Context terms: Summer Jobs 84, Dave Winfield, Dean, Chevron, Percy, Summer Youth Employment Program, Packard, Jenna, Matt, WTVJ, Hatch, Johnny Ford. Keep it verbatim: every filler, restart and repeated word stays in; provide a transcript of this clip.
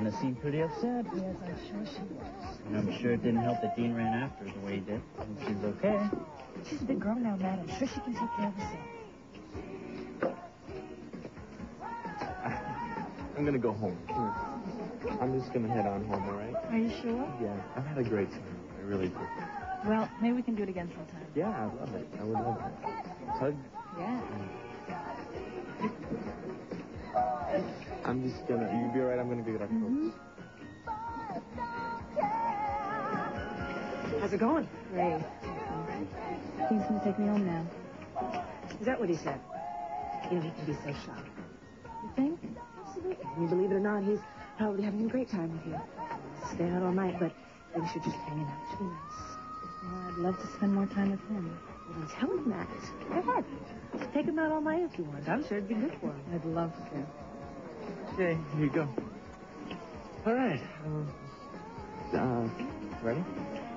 Jenna seemed pretty upset. Yes, I'm sure she was. And I'm sure it didn't help that Dean ran after her the way he did. And she's okay. She's a big girl now, Matt. I'm sure she can take care of herself. I'm gonna go home. I'm just gonna head on home, all right? Are you sure? Yeah, I've had a great time. I really do. Well, maybe we can do it again sometime. Yeah, I love it. I would love it. Hug? Yeah. I'm just gonna, you'll be all right, I'm gonna go get our clothes. How's it going? Great. He's gonna take me home now. Is that what he said? You know, he can be so shocked. You think? Absolutely. You believe it or not, he's probably having a great time with you. Stay out all night, but maybe you should just hang it out. It should be nice. Well, I'd love to spend more time with him. Well, tell him that. Go ahead. Take him out all night if you want. I'm sure it'd be good for him. I'd love to. Okay, here you go. All right. Uh, uh, ready?